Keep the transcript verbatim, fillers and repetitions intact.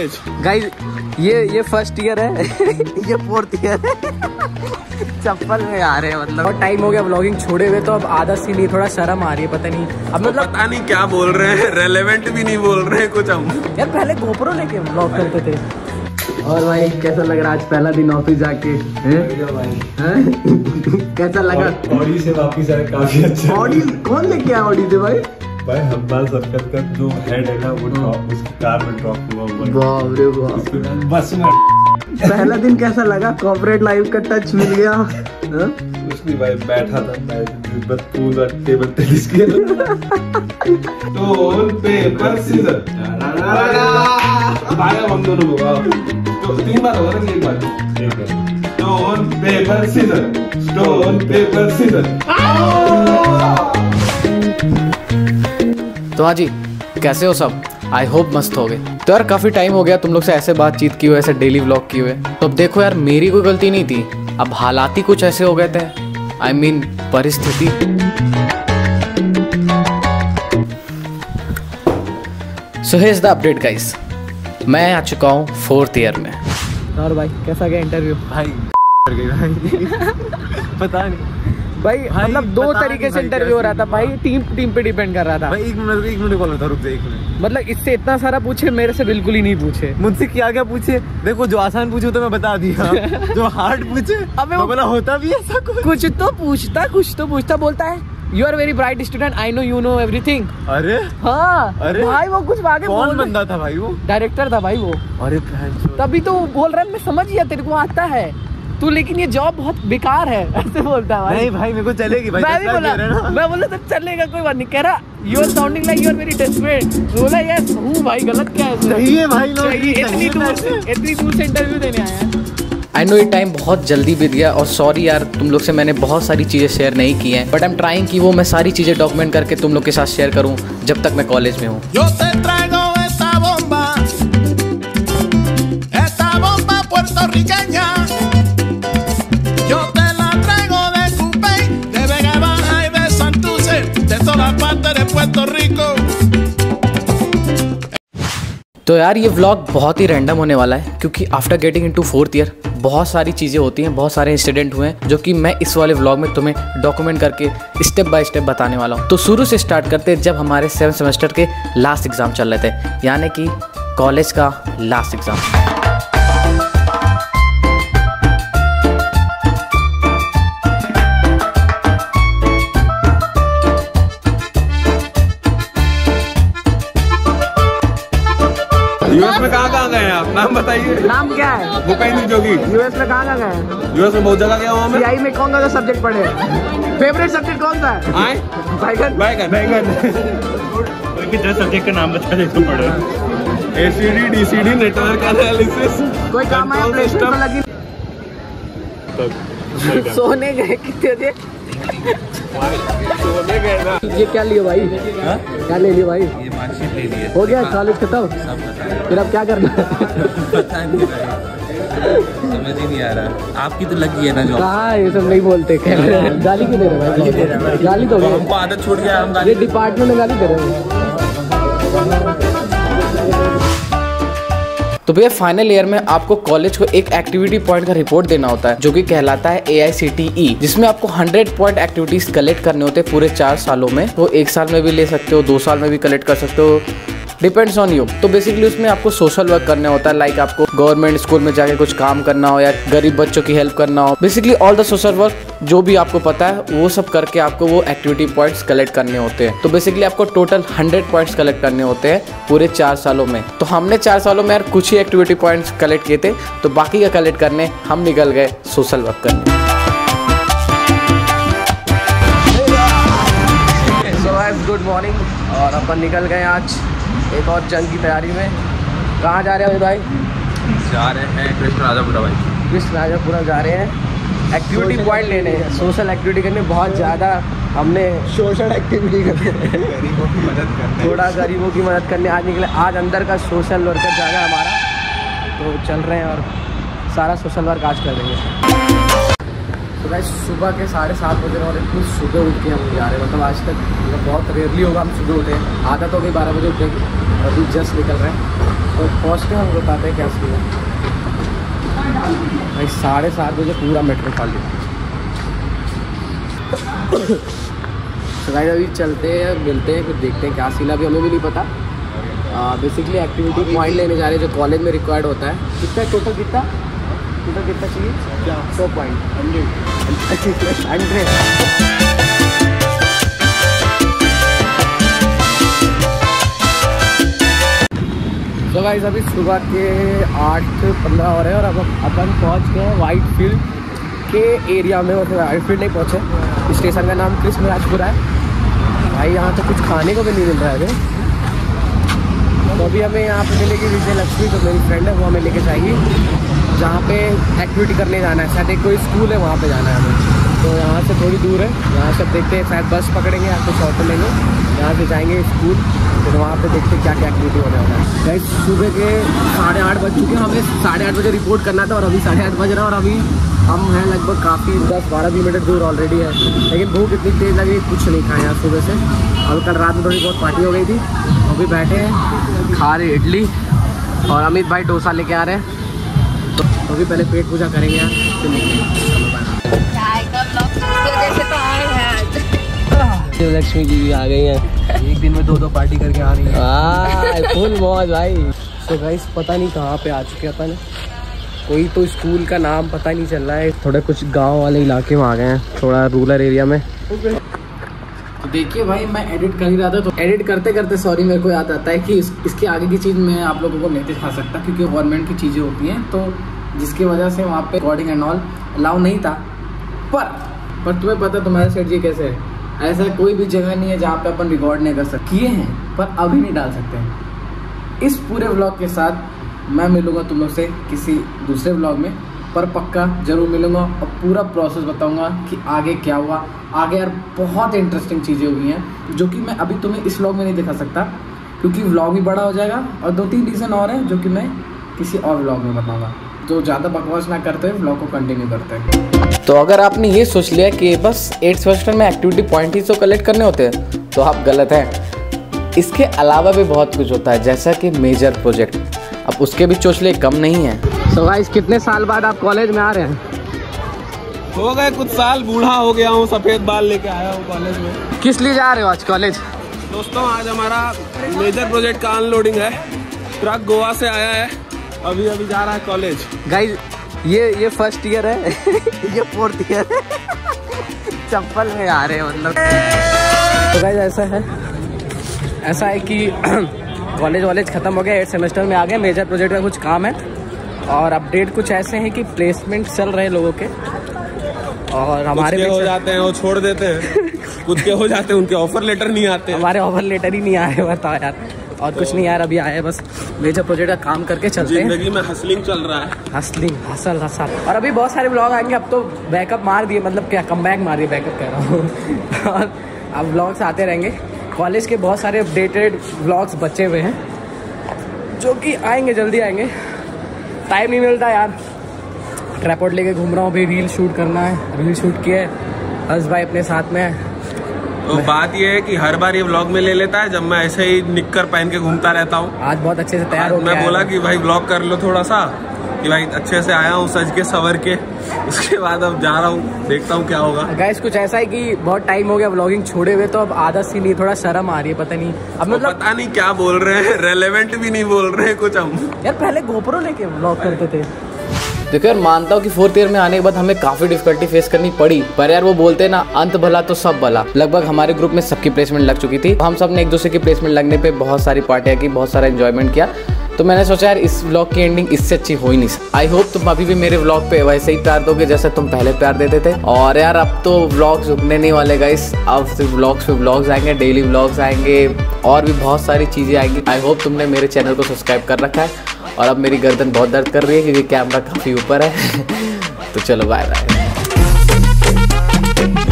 Guys ये ये first year है ये फोर्थ ईयर है चप्पल में आ रहे हैं मतलब। और टाइम हो गया व्लॉगिंग छोड़े हुए, तो अब आधा सीढ़ी थोड़ा शर्म आ रही है, पता नहीं अब तो मतलब पता नहीं क्या बोल रहे हैं, रेलेवेंट भी नहीं बोल रहे हैं कुछ हम। यार पहले GoPro लेके व्लॉग करते थे। और भाई कैसा लग रहा आज पहला दिन ऑफिस जाके है? कैसा लगा? ऑडी से वापिस आए काफी अच्छा। ऑडी कौन लेके आया? ऑडी से भाई भाई हम बाल सबकत का जो हेड है ना वो ड्रॉप उसकी कार में ड्रॉप हुआ हुआ। बाप रे बाप, बस ना। पहला दिन कैसा लगा? कॉर्पोरेट लाइफ का टच मिल गया। उसमें भाई बैठा था मैं बस पूरा टेबल टेनिस खेल तो पेपर सीजर भाई हम दोनों होगा तो तीन बार होगा ना, एक बार एक बार stone paper scissor stone paper scissor. तो हाँ जी, कैसे हो सब? आई होप मस्त हो गए। तो यार काफ़ी टाइम हो गया तुम लोग से ऐसे बातचीत की हुए, ऐसे डेली व्लॉग किए हुए। तो अब देखो यार मेरी कोई गलती नहीं थी, अब हालात ही कुछ ऐसे हो गए थे, आई मीन परिस्थिति। So here is the update guys, मैं आ चुका हूँ फोर्थ ईयर में। और भाई कैसा गया इंटरव्यू? भाई पता नहीं भाई, भाई मतलब दो तरीके से इंटरव्यू हो रहा था भाई, टीम टीम पे डिपेंड कर रहा था भाई। एक मिनट एक मिनट कॉल था, रुक जा एक मिनट। मतलब इससे इतना सारा पूछे, मेरे से बिल्कुल ही नहीं पूछे। मुझसे क्या क्या पूछे? देखो जो आसान पूछे तो मैं बता दिया जो हार्ड पूछे अब वो बोला होता भी ऐसा कुछ कुछ तो पूछता कुछ तो पूछता बोलता है you are very bright student, I know you know everything. अरे हाँ अरे भाई वो कुछ आगे कौन बंदा था भाई? वो डायरेक्टर था भाई वो। अरे तभी तो बोल रहा है मैं समझ गया तेरे को आता है तू, लेकिन ये जॉब बहुत बेकार है ऐसे बोलता है भाई। नहीं भाई मेरे को चलेगी भाई, मैं भी बोला मैं बोला तो चलेगा कोई बात नहीं। कह रहा you are sounding like you are very desperate. बोला यस हूँ भाई, गलत क्या है? सही है भाई, इतनी दूर से इतनी दूर से इंटरव्यू देने आया है। आई नो ये टाइम बहुत जल्दी बीत गया और सॉरी यार तुम लोग से मैंने बहुत सारी चीज़ें शेयर नहीं की हैं, बट आई एम ट्राइंग कि वो मैं सारी चीज़ें डॉक्यूमेंट करके तुम लोग के साथ शेयर करूँ जब तक मैं कॉलेज में हूँ। तो यार ये व्लॉग बहुत ही रैंडम होने वाला है, क्योंकि after getting into fourth year बहुत सारी चीज़ें होती हैं, बहुत सारे इंसिडेंट हुए हैं जो कि मैं इस वाले व्लॉग में तुम्हें डॉक्यूमेंट करके स्टेप बाय स्टेप बताने वाला हूँ। तो शुरू से स्टार्ट करते हैं जब हमारे सेवन सेमेस्टर के लास्ट एग्ज़ाम चल रहे थे, यानी कि कॉलेज का लास्ट एग्ज़ाम। यूएस में कहाँ कहाँ गए आप? नाम बताइए। नाम क्या है? भूपेंद्र जोगी। यूएस में कहाँ कहाँ गए? यूएस में बहुत जगह गया हूँ। सीआई में कौन सा सब्जेक्ट पढ़े? फेवरेट सब्जेक्ट कौन सा है? आए बैंगन बैंगन बैंगन। कोई दस सब्जेक्ट का नाम बता देते पढ़े? ACD DCD network analysis. कोई काम आया प्लेसमेंट में लगी? सोने गए कितने थे? ये क्या लियो भाई? हा? क्या ले लियो भाई? ये मार्कशीट ले लिया। हो गया कॉलेज खत्म? फिर अब क्या करना? पता नहीं समझ ही नहीं आ रहा। आपकी तो लग गई है ना जॉब? हाँ ये सब नहीं बोलते। गाली क्यों दे रहे हो? गाली तो हमको आदत छूट गया, हम गाली डिपार्टमेंट में गाली दे रहे हो। तो भैया फाइनल ईयर में आपको कॉलेज को एक एक्टिविटी पॉइंट का रिपोर्ट देना होता है जो कि कहलाता है ए आई सी टी ई, जिसमें आपको हंड्रेड पॉइंट एक्टिविटीज कलेक्ट करने होते हैं पूरे चार सालों में। वो एक साल में भी ले सकते हो, दो साल में भी कलेक्ट कर सकते हो, डिपेंड्स ऑन यू। तो बेसिकली उसमें आपको सोशल वर्क करना होता है, लाइक आपको गवर्नमेंट स्कूल में जाके कुछ काम करना हो या गरीब बच्चों की हेल्प करना हो, basically all the social work जो भी आपको पता है वो सब करके आपको वो एक्टिविटी पॉइंट्स कलेक्ट करने होते हैं। तो बेसिकली आपको टोटल हंड्रेड पॉइंट्स कलेक्ट करने होते हैं पूरे चार सालों में। तो हमने चार सालों में यार कुछ ही एक्टिविटी पॉइंट्स कलेक्ट किए थे, तो बाकी का कलेक्ट करने हम निकल गए सोशल वर्क करने। गुड मॉर्निंग, और अपन निकल गए आज एक और जंग की तैयारी में। कहाँ जा रहे हो भाई? जा रहे हैं कृष्ण राजापुरा भाई। कृष्ण राजापुरा जा रहे हैं एक्टिविटी पॉइंट लेने हैं, सोशल एक्टिविटी करने। बहुत ज़्यादा हमने सोशल एक्टिविटी करने थोड़ा गरीबों की मदद करने आज निकले। आज अंदर का सोशल वर्कर जाएगा हमारा, तो चल रहे हैं और सारा सोशल वर्क आज कर देंगे। तो भाई सुबह के साढ़े सात बजे और इतनी सुबह उठ के हम जा रहे हैं, मतलब आज तक बहुत रेयरली होगा हम सुबह उठे। आदत हो गई बारह बजे उठे, अभी जस्ट निकल रहे हैं। तो पहुँच के हम बताते हैं क्या सीन है। भाई साढ़े सात बजे पूरा मेट्रो खाली। तो भाई अभी चलते हैं, मिलते हैं, फिर देखते हैं क्या सीन है। अभी हमें भी नहीं पता। बेसिकली एक्टिविटी पॉइंट लेने जा रहे हैं जो कॉलेज में रिक्वायर्ड होता है। कितना टोटल कितना टोटल कितना चाहिए? सौ पॉइंट हंड्रेड हंड्रेड तो भाई अभी सुबह के आठ पंद्रह हो रहे हैं और अब अपन पहुँच गए वाइट फील्ड के एरिया में। मतलब वाइट फील्ड नहीं पहुँचे। स्टेशन का नाम कृष्ण राजपुरा है। भाई यहाँ तो कुछ खाने को भी नहीं मिल रहा है अभी। तो अभी हमें यहाँ पे मिलेगी विजय लक्ष्मी, जो मेरी फ्रेंड है, वो हमें लेके जाएगी जहाँ पे एक्टिविटी करने जाना है। शायद एक कोई स्कूल है, वहाँ पे जाना है हमें। तो यहाँ से थोड़ी दूर है, यहाँ से देखते हैं, शायद बस पकड़ेंगे या कुछ ऑटो लेंगे। यहाँ से जाएंगे स्कूल, फिर वहाँ पे देखते हैं क्या क्या एक्टिविटी होने वाला है। गाइस सुबह के साढ़े आठ बज चुके हैं। हमें साढ़े आठ बजे रिपोर्ट करना था और अभी साढ़े आठ बज रहा है और अभी हम हैं लगभग काफ़ी दस बारह किलोमीटर दूर ऑलरेडी है। लेकिन भूख इतनी तेज़ लगी, कुछ नहीं खाया आज सुबह से। और कल रात में थोड़ी बहुत पार्टी हो गई थी। अभी बैठे हैं, खा रहे इडली और अमित भाई डोसा लेके आ रहे हैं। तो अभी पहले पेट पूजा करेंगे यार, फिर निकलेंगे। लक्ष्मी जी भी आ गई हैं। एक दिन में दो दो पार्टी करके आ रही है, फुल मौज भाई। तो गाइस पता नहीं कहाँ पे आ चुके अपन। कोई तो स्कूल का नाम पता नहीं चल रहा है। थोड़ा कुछ गाँव वाले इलाके में आ गए हैं, थोड़ा रूरल एरिया में। देखिए भाई, मैं एडिट कर ही रहा था तो एडिट करते करते सॉरी मेरे को याद आता है कि इस, इसके आगे की चीज़ मैं आप लोगों को नहीं दिखा सकता क्योंकि गवर्नमेंट की चीज़ें होती हैं, तो जिसकी वजह से वहाँ पे रिकॉर्डिंग एंड ऑल अलाउ नहीं था। पर पर तुम्हें पता तुम्हारे सेठ जी कैसे है, ऐसा कोई भी जगह नहीं है जहाँ पे अपन रिकॉर्ड नहीं कर सकिए हैं, पर अभी नहीं डाल सकते हैं। इस पूरे व्लॉग के साथ मैं मिलूँगा तुम लोग से किसी दूसरे व्लॉग में, पर पक्का जरूर मिलूंगा और पूरा प्रोसेस बताऊंगा कि आगे क्या हुआ। आगे यार बहुत इंटरेस्टिंग चीज़ें हुई हैं जो कि मैं अभी तुम्हें इस व्लॉग में नहीं दिखा सकता क्योंकि व्लॉग भी बड़ा हो जाएगा और दो तीन रीज़न और हैं जो कि मैं किसी और व्लॉग में बताऊंगा। तो ज़्यादा बकवास ना करते हुए व्लॉग को कंटिन्यू करते हैं। तो अगर आपने ये सोच लिया कि बस एट सेमेस्टर में एक्टिविटी पॉइंट ही तो कलेक्ट करने होते हैं तो आप गलत हैं। इसके अलावा भी बहुत कुछ होता है, जैसा कि मेजर प्रोजेक्ट। अब उसके भी चोचले कम नहीं है। So guys, कितने साल बाद आप कॉलेज में आ रहे हैं? हो गए कुछ साल, बूढ़ा हो गया हूँ, सफेद बाल लेके आया हूँ कॉलेज में। किस लिए जा रहे हो आज कॉलेज? दोस्तों आज हमारा मेजर प्रोजेक्ट का अनलोडिंग है। ट्रक गोवा से आया है, अभी अभी जा रहा है कॉलेज। गाइज ये ये फर्स्ट ईयर है ये फोर्थ ईयर है चप्पल में आ रहे हैं मतलब। तो गाइज ऐसा है ऐसा है कि कॉलेज वॉलेज खत्म हो गया, एट सेमेस्टर में आ गए। मेजर प्रोजेक्ट का कुछ काम है और अपडेट कुछ ऐसे हैं कि प्लेसमेंट चल रहे हैं लोगों के और हमारे भी हो चल... जाते हैं वो छोड़ देते हैं कुछ के हो जाते हैं, उनके ऑफर लेटर नहीं आते। हमारे ऑफर लेटर ही नहीं आए, बताओ यार। और तो... कुछ नहीं यार, अभी आए बस मेजर प्रोजेक्ट का काम करके चलते हैं। जिंदगी में हसलिंग चल रहा है, हसलिंग हसल हसल। और अभी बहुत सारे ब्लॉग आएंगे। अब तो बैकअप मार दिए, मतलब क्या कमबैक मार दिए, बैकअप कह रहा हूँ। और अब ब्लॉग्स आते रहेंगे। कॉलेज के बहुत सारे अपडेटेड ब्लॉग्स बचे हुए हैं जो कि आएंगे, जल्दी आएंगे। टाइम नहीं मिलता यार, ट्राइपॉड लेके घूम रहा हूँ। अभी रील शूट करना है, रील शूट किया है, हर्ष भाई अपने साथ में है। तो बात ये है कि हर बार ये व्लॉग में ले लेता है जब मैं ऐसे ही निक्कर पहन के घूमता रहता हूँ। आज बहुत अच्छे से तैयार हो गया। मैं बोला कि भाई व्लॉग कर लो थोड़ा सा, कि भाई अच्छे से आया हूँ सज के सवर के। उसके बाद अब जा रहा हूँ, देखता हूँ क्या होगा। गाइस कुछ ऐसा है कि बहुत टाइम हो गया व्लॉगिंग छोड़े हुए, तो अब आदत सी नहीं, थोड़ा शर्म आ रही है, पता नहीं अब मतलब तो पता नहीं क्या बोल रहे हैं, रेलेवेंट भी नहीं बोल रहे हैं कुछ हम। यार पहले गोप्रो लेके व्लॉग करते थे। देखो यार मानता हूँ कि फोर्थ ईयर में आने के बाद हमें काफी डिफिकल्टी फेस करनी पड़ी, पर यार वो बोलते हैं ना, अंत भला तो सब भला। लगभग हमारे ग्रुप में सबकी प्लेसमेंट लग चुकी थी। हम सब ने एक दूसरे की प्लेसमेंट लगने पे बहुत सारी पार्टियाँ की, बहुत सारा एंजॉयमेंट किया। तो मैंने सोचा यार इस व्लॉग की एंडिंग इससे अच्छी हो ही नहीं। आई होप तुम अभी भी मेरे व्लॉग पे वैसे ही प्यार दोगे जैसे तुम पहले प्यार देते थे। और यार अब तो व्लॉग्स रुकने नहीं वाले गाइस। अब सिर्फ व्लॉग्स पे व्लॉग्स आएंगे, डेली व्लॉग्स आएंगे और भी बहुत सारी चीज़ें आएंगी। आई होप तुमने मेरे चैनल को सब्सक्राइब कर रखा है। और अब मेरी गर्दन बहुत दर्द कर रही है क्योंकि कैमरा काफ़ी ऊपर है। तो चलो बाय बाय।